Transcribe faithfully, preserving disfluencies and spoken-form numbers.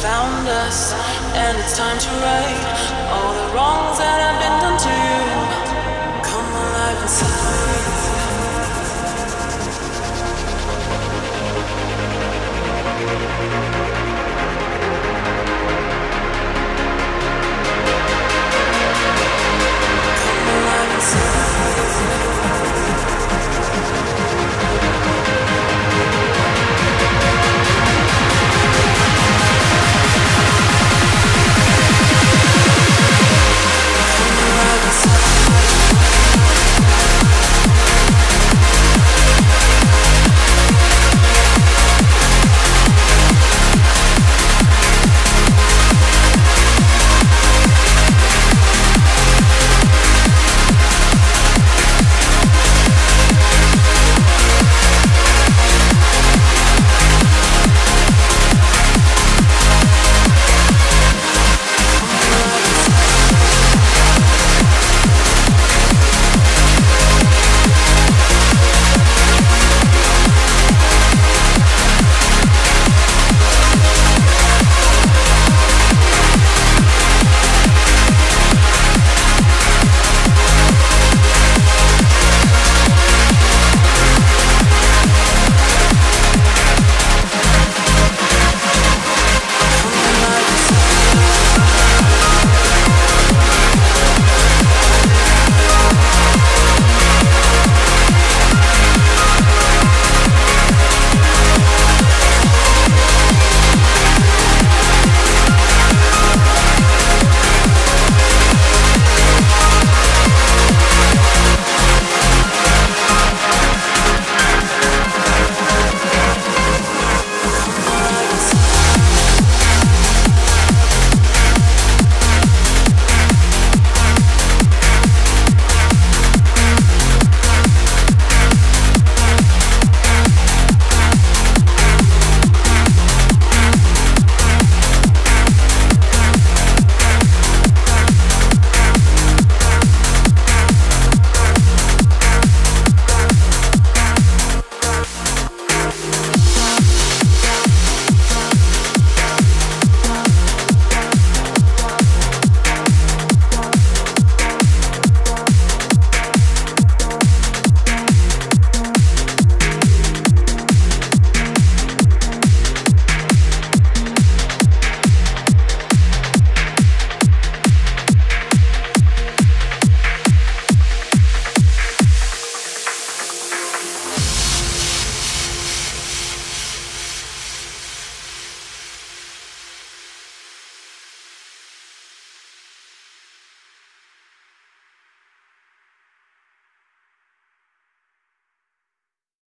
Found us, and it's time to right all the wrongs that have been done to you.